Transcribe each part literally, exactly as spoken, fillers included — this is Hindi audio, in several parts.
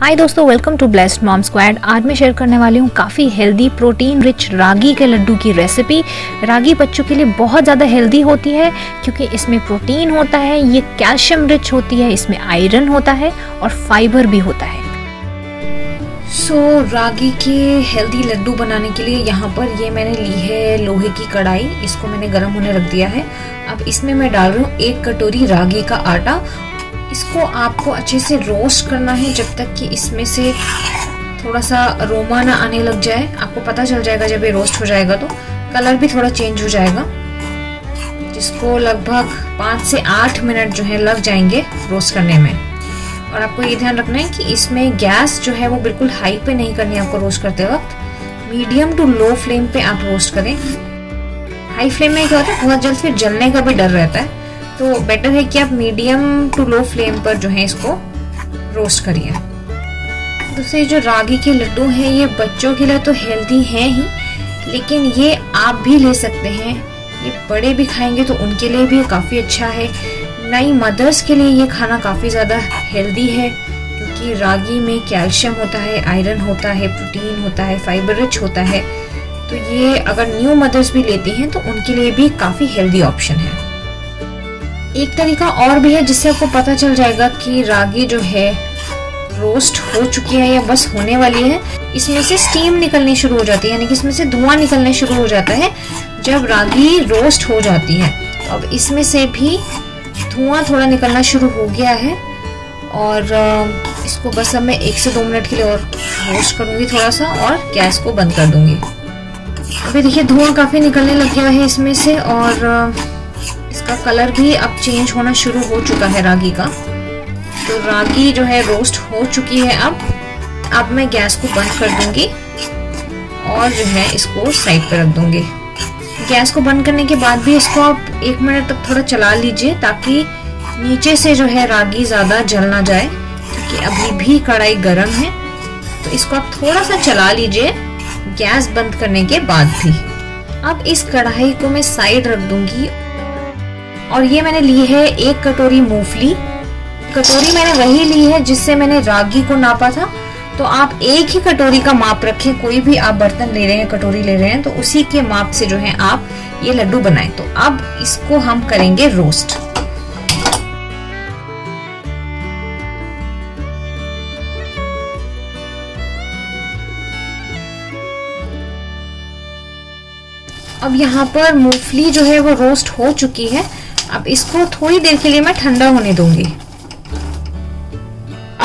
हाय दोस्तों, welcome to blessed mom squad. आज मैं शेयर करने वाली हूँ काफ़ी हेल्दी प्रोटीन रिच रागी के लड्डू की रेसिपी। रागी बच्चों के लिए बहुत ज़्यादा हेल्दी होती है क्योंकि इसमें प्रोटीन होता है, ये कैल्शियम रिच होती है, इसमें आयरन होता है और फाइबर भी होता है। सो so, रागी के हेल्दी लड्डू बनाने के लिए यहाँ पर ये मैंने ली है लोहे की कढ़ाई। इसको मैंने गर्म होने रख दिया है। अब इसमें मैं डाल रही हूँ एक कटोरी रागी का आटा। इसको आपको अच्छे से रोस्ट करना है जब तक कि इसमें से थोड़ा सा अरोमा ना आने लग जाए। आपको पता चल जाएगा जब ये रोस्ट हो जाएगा तो कलर भी थोड़ा चेंज हो जाएगा। जिसको लगभग पाँच से आठ मिनट जो है लग जाएंगे रोस्ट करने में। और आपको ये ध्यान रखना है कि इसमें गैस जो है वो बिल्कुल हाई पे नहीं करनी है। आपको रोस्ट करते वक्त मीडियम टू लो फ्लेम पे आप रोस्ट करें। हाई फ्लेम में क्या होता है, बहुत जल्द फिर जलने का भी डर रहता है, तो बेटर है कि आप मीडियम टू लो फ्लेम पर जो है इसको रोस्ट करिए। दूसरे जो रागी के लड्डू हैं ये बच्चों के लिए तो हेल्दी हैं ही, लेकिन ये आप भी ले सकते हैं। ये बड़े भी खाएंगे तो उनके लिए भी काफ़ी अच्छा है। नई मदर्स के लिए ये खाना काफ़ी ज़्यादा हेल्दी है क्योंकि रागी में कैल्शियम होता है, आयरन होता है, प्रोटीन होता है, फाइबर रिच होता है। तो ये अगर न्यू मदर्स भी लेती हैं तो उनके लिए भी काफ़ी हेल्दी ऑप्शन है। एक तरीका और भी है जिससे आपको पता चल जाएगा कि रागी जो है रोस्ट हो चुकी है या बस होने वाली है। इसमें से स्टीम निकलनी शुरू हो जाती है, यानी कि इसमें से धुआं निकलने शुरू हो जाता है जब रागी रोस्ट हो जाती है। तो अब इसमें से भी धुआं थोड़ा निकलना शुरू हो गया है और इसको बस अब मैं एक से दो मिनट के लिए और रोस्ट करूंगी थोड़ा सा, और गैस को बंद कर दूंगी। अभी देखिए धुआं काफ़ी निकलने लग गया है इसमें से और इसका कलर भी अब चेंज होना शुरू हो चुका है रागी का। तो रागी जो है रोस्ट हो चुकी है। अब अब मैं गैस को बंद कर दूंगी और जो है इसको साइड पर रख दूंगी। गैस को बंद करने के बाद भी इसको आप एक मिनट तक थोड़ा चला लीजिए ताकि नीचे से जो है रागी ज़्यादा जल ना जाए, क्योंकि अभी भी कढ़ाई गर्म है। तो इसको आप थोड़ा सा चला लीजिए गैस बंद करने के बाद भी। अब इस कढ़ाई को मैं साइड रख दूंगी और ये मैंने ली है एक कटोरी मूंगफली। कटोरी मैंने वही ली है जिससे मैंने रागी को नापा था, तो आप एक ही कटोरी का माप रखें। कोई भी आप बर्तन ले रहे हैं, कटोरी ले रहे हैं, तो उसी के माप से जो है आप ये लड्डू बनाएं। तो अब इसको हम करेंगे रोस्ट। अब यहाँ पर मूंगफली जो है वो रोस्ट हो चुकी है। अब इसको थोड़ी देर के लिए मैं ठंडा होने दूंगी।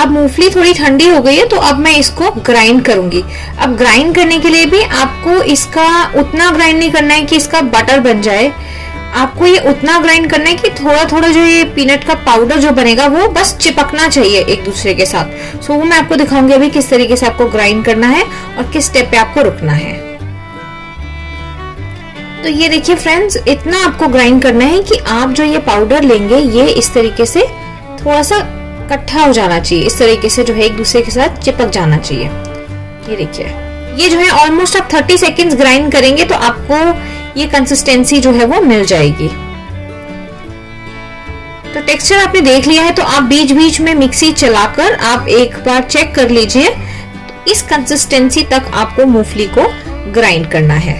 अब मूंगफली थोड़ी ठंडी हो गई है तो अब मैं इसको ग्राइंड करूंगी। अब ग्राइंड करने के लिए भी आपको इसका उतना ग्राइंड नहीं करना है कि इसका बटर बन जाए। आपको ये उतना ग्राइंड करना है कि थोड़ा थोड़ा जो ये पीनट का पाउडर जो बनेगा वो बस चिपकना चाहिए एक दूसरे के साथ। सो वो मैं आपको दिखाऊंगी अभी किस तरीके से आपको ग्राइंड करना है और किस स्टेप पे आपको रुकना है। तो ये देखिए फ्रेंड्स, इतना आपको ग्राइंड करना है कि आप जो ये पाउडर लेंगे ये इस तरीके से थोड़ा सा इकट्ठा हो जाना चाहिए, इस तरीके से जो है एक दूसरे के साथ चिपक जाना चाहिए। ये देखिए, ये जो है ऑलमोस्ट आप तीस सेकंड्स ग्राइंड करेंगे तो आपको ये कंसिस्टेंसी जो है वो मिल जाएगी। तो टेक्सचर आपने देख लिया है, तो आप बीच बीच में मिक्सी चलाकर आप एक बार चेक कर लीजिए। तो इस कंसिस्टेंसी तक आपको मूंगफली को ग्राइंड करना है।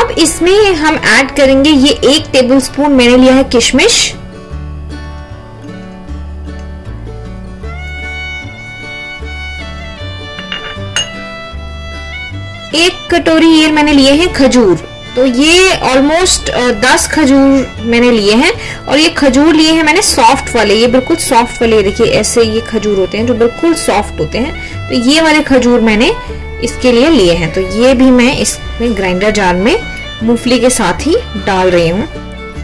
अब इसमें हम ऐड करेंगे ये एक टेबल स्पून मैंने लिया है किशमिश। एक कटोरी ये मैंने लिए हैं खजूर, तो ये ऑलमोस्ट दस खजूर मैंने लिए हैं। और ये खजूर लिए हैं मैंने सॉफ्ट वाले, ये बिल्कुल सॉफ्ट वाले। देखिए ऐसे ये खजूर होते हैं जो बिल्कुल सॉफ्ट होते हैं, तो ये वाले खजूर मैंने इसके लिए लिए हैं। तो ये भी मैं इसमें ग्राइंडर जार में मूंगफली के साथ ही डाल रही हूँ।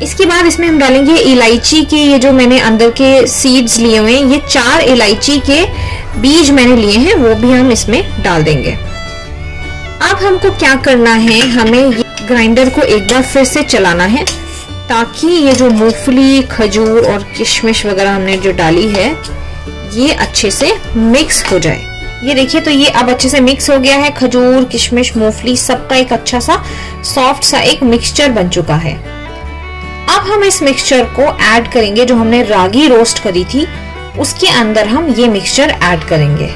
इसके बाद इसमें हम डालेंगे इलायची के, ये जो मैंने अंदर के सीड्स लिए हुए हैं, ये चार इलायची के बीज मैंने लिए हैं, वो भी हम इसमें डाल देंगे। अब हमको क्या करना है, हमें ये ग्राइंडर को एक बार फिर से चलाना है ताकि ये जो मूंगफली, खजूर और किशमिश वगैरह हमने जो डाली है ये अच्छे से मिक्स हो जाए। ये देखिए, तो ये अब अच्छे से मिक्स हो गया है। खजूर, किशमिश, मूंगफली सबका एक अच्छा सा सॉफ्ट सा एक मिक्सचर बन चुका है। अब हम इस मिक्सचर को ऐड करेंगे जो हमने रागी रोस्ट करी थी, उसके अंदर हम ये मिक्सचर ऐड करेंगे।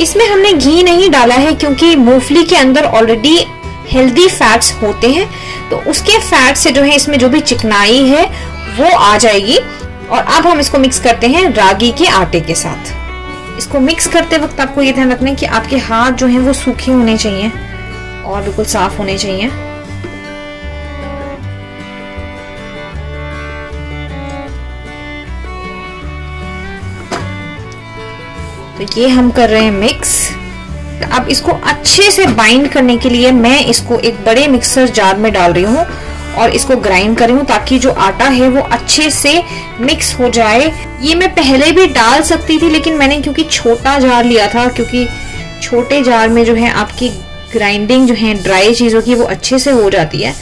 इसमें हमने घी नहीं डाला है क्योंकि मूंगफली के अंदर ऑलरेडी हेल्दी फैट्स होते हैं, तो उसके फैट से जो है इसमें जो भी चिकनाई है वो आ जाएगी। और अब हम इसको मिक्स करते हैं रागी के आटे के साथ। इसको मिक्स करते वक्त आपको ये ध्यान रखना है कि आपके हाथ जो है वो सूखे होने चाहिए और बिल्कुल साफ होने चाहिए। तो ये हम कर रहे हैं मिक्स। अब इसको अच्छे से बाइंड करने के लिए मैं इसको एक बड़े मिक्सर जार में डाल रही हूँ और इसको ग्राइंड कर रही हूँ ताकि जो आटा है वो अच्छे से मिक्स हो जाए। ये मैं पहले भी डाल सकती थी, लेकिन मैंने क्योंकि छोटा जार लिया था, क्योंकि छोटे जार में जो है आपकी ग्राइंडिंग जो है ड्राई चीज़ों की वो अच्छे से हो जाती है,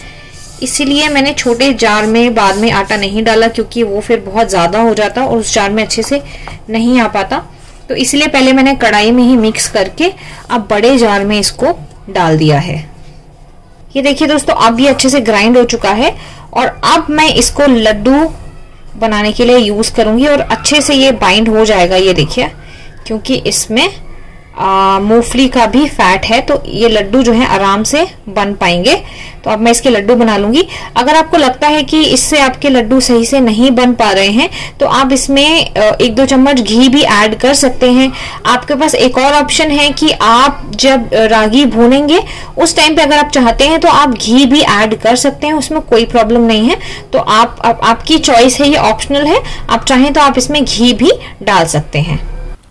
इसीलिए मैंने छोटे जार में बाद में आटा नहीं डाला क्योंकि वो फिर बहुत ज़्यादा हो जाता और उस जार में अच्छे से नहीं आ पाता। तो इसलिए पहले मैंने कढ़ाई में ही मिक्स करके अब बड़े जार में इसको डाल दिया है। ये देखिए दोस्तों, अब ये अच्छे से ग्राइंड हो चुका है और अब मैं इसको लड्डू बनाने के लिए यूज करूंगी और अच्छे से ये बाइंड हो जाएगा। ये देखिए, क्योंकि इसमें मूंगफली का भी फैट है तो ये लड्डू जो है आराम से बन पाएंगे। तो अब मैं इसके लड्डू बना लूंगी। अगर आपको लगता है कि इससे आपके लड्डू सही से नहीं बन पा रहे हैं तो आप इसमें एक दो चम्मच घी भी ऐड कर सकते हैं। आपके पास एक और ऑप्शन है कि आप जब रागी भूनेंगे उस टाइम पे अगर आप चाहते हैं तो आप घी भी ऐड कर सकते हैं, उसमें कोई प्रॉब्लम नहीं है। तो आप, आप आपकी चॉइस है, ये ऑप्शनल है। आप चाहें तो आप इसमें घी भी डाल सकते हैं।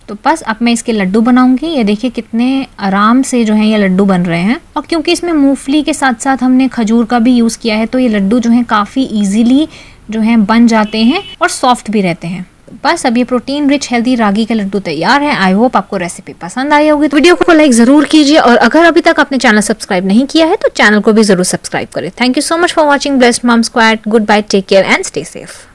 तो बस अब मैं इसके लड्डू बनाऊंगी। ये देखिए कितने आराम से जो है ये लड्डू बन रहे हैं। और क्योंकि इसमें मूंगफली के साथ साथ हमने खजूर का भी यूज़ किया है तो ये लड्डू जो है काफ़ी इजीली जो है बन जाते हैं और सॉफ्ट भी रहते हैं। तो बस अब ये प्रोटीन रिच हेल्दी रागी के लड्डू तैयार है। आई होप आपको रेसिपी पसंद आई होगी। तो वीडियो को लाइक ज़रूर कीजिए और अगर अभी तक आपने चैनल सब्सक्राइब नहीं किया है तो चैनल को भी ज़रूर सब्सक्राइब करें। Thank you so much for watching blessed mom squad. Good bye, take care and stay safe.